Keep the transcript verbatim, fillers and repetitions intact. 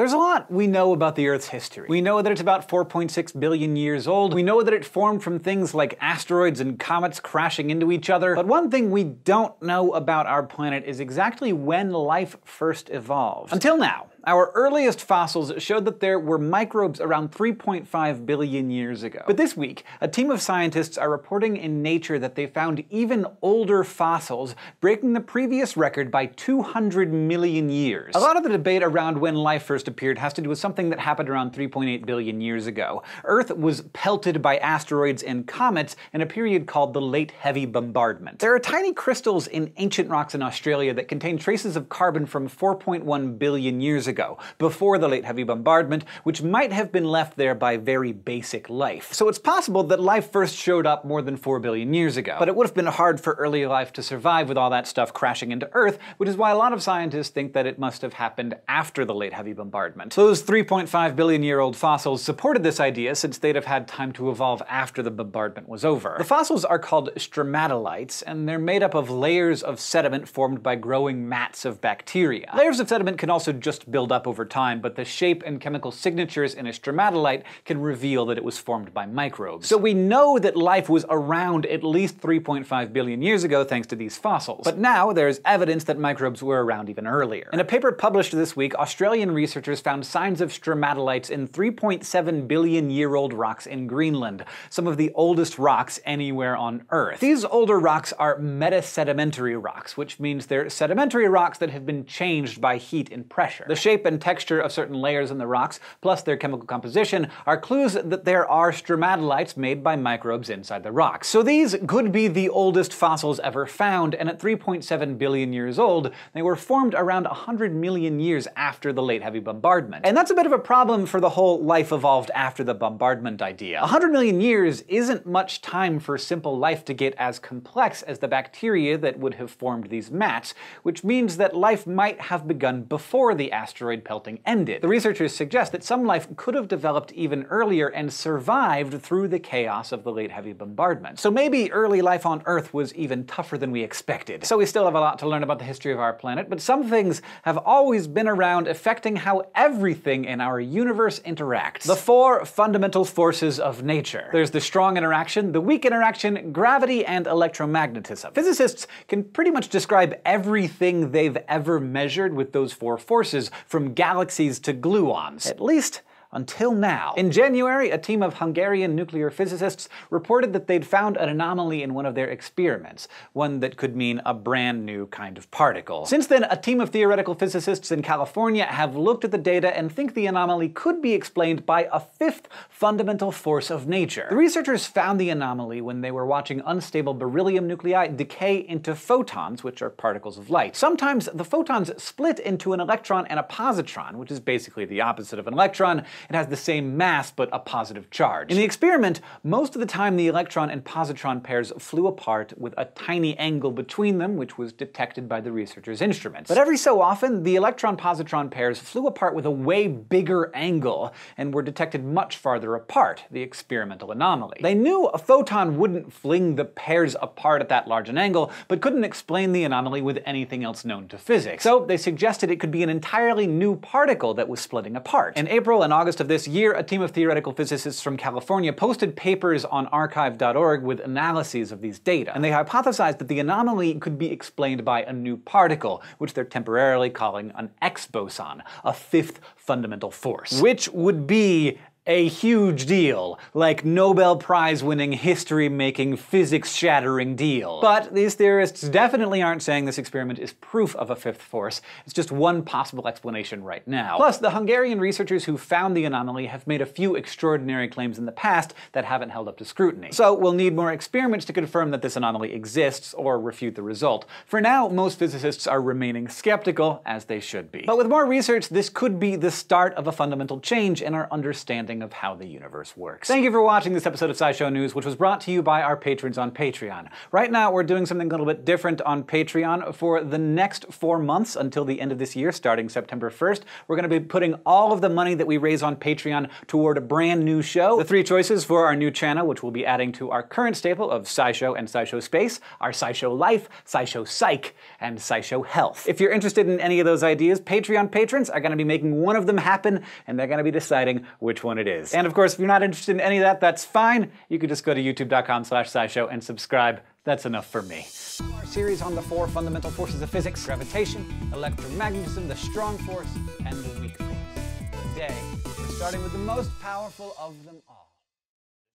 There's a lot we know about the Earth's history. We know that it's about four point six billion years old. We know that it formed from things like asteroids and comets crashing into each other. But one thing we don't know about our planet is exactly when life first evolved. Until now. Our earliest fossils showed that there were microbes around three point five billion years ago. But this week, a team of scientists are reporting in Nature that they found even older fossils, breaking the previous record by two hundred million years. A lot of the debate around when life first appeared has to do with something that happened around three point eight billion years ago. Earth was pelted by asteroids and comets in a period called the Late Heavy Bombardment. There are tiny crystals in ancient rocks in Australia that contain traces of carbon from four point one billion years ago. ago, before the Late Heavy Bombardment, which might have been left there by very basic life. So it's possible that life first showed up more than four billion years ago. But it would have been hard for early life to survive with all that stuff crashing into Earth, which is why a lot of scientists think that it must have happened after the Late Heavy Bombardment. Those three point five billion year old fossils supported this idea since they'd have had time to evolve after the bombardment was over. The fossils are called stromatolites, and they're made up of layers of sediment formed by growing mats of bacteria. Layers of sediment can also just build up over time, but the shape and chemical signatures in a stromatolite can reveal that it was formed by microbes. So we know that life was around at least three point five billion years ago thanks to these fossils. But now there's evidence that microbes were around even earlier. In a paper published this week, Australian researchers found signs of stromatolites in three point seven billion year old rocks in Greenland, some of the oldest rocks anywhere on Earth. These older rocks are metasedimentary rocks, which means they're sedimentary rocks that have been changed by heat and pressure. The shape and texture of certain layers in the rocks, plus their chemical composition, are clues that there are stromatolites made by microbes inside the rocks. So these could be the oldest fossils ever found, and at three point seven billion years old, they were formed around one hundred million years after the Late Heavy Bombardment. And that's a bit of a problem for the whole life evolved after the bombardment idea. one hundred million years isn't much time for simple life to get as complex as the bacteria that would have formed these mats, which means that life might have begun before the asteroid asteroid pelting ended. The researchers suggest that some life could have developed even earlier and survived through the chaos of the Late Heavy Bombardment. So maybe early life on Earth was even tougher than we expected. So we still have a lot to learn about the history of our planet, but some things have always been around, affecting how everything in our universe interacts. The four fundamental forces of nature. There's the strong interaction, the weak interaction, gravity, and electromagnetism. Physicists can pretty much describe everything they've ever measured with those four forces, from galaxies to gluons. At least until now. In January, a team of Hungarian nuclear physicists reported that they'd found an anomaly in one of their experiments, one that could mean a brand new kind of particle. Since then, a team of theoretical physicists in California have looked at the data and think the anomaly could be explained by a fifth fundamental force of nature. The researchers found the anomaly when they were watching unstable beryllium nuclei decay into photons, which are particles of light. Sometimes the photons split into an electron and a positron, which is basically the opposite of an electron. It has the same mass, but a positive charge. In the experiment, most of the time the electron and positron pairs flew apart with a tiny angle between them, which was detected by the researchers' instruments. But every so often, the electron-positron pairs flew apart with a way bigger angle, and were detected much farther apart, the experimental anomaly. They knew a photon wouldn't fling the pairs apart at that large an angle, but couldn't explain the anomaly with anything else known to physics. So they suggested it could be an entirely new particle that was splitting apart. In April and August of this year, a team of theoretical physicists from California posted papers on archive dot org with analyses of these data, and they hypothesized that the anomaly could be explained by a new particle, which they're temporarily calling an X boson, a fifth fundamental force, which would be a huge deal, like Nobel Prize-winning, history-making, physics-shattering deal. But these theorists definitely aren't saying this experiment is proof of a fifth force. It's just one possible explanation right now. Plus, the Hungarian researchers who found the anomaly have made a few extraordinary claims in the past that haven't held up to scrutiny. So we'll need more experiments to confirm that this anomaly exists or refute the result. For now, most physicists are remaining skeptical, as they should be. But with more research, this could be the start of a fundamental change in our understanding understanding of how the universe works. Thank you for watching this episode of SciShow News, which was brought to you by our patrons on Patreon. Right now, we're doing something a little bit different on Patreon. For the next four months, until the end of this year, starting September first, we're going to be putting all of the money that we raise on Patreon toward a brand new show. The three choices for our new channel, which we'll be adding to our current staple of SciShow and SciShow Space, are SciShow Life, SciShow Psych, and SciShow Health. If you're interested in any of those ideas, Patreon patrons are going to be making one of them happen, and they're going to be deciding which one it is. And of course, if you're not interested in any of that, that's fine. You can just go to youtube dot com slash scishow and subscribe. That's enough for me. Our series on the four fundamental forces of physics: gravitation, electromagnetism, the strong force, and the weak force. Today, we're starting with the most powerful of them all.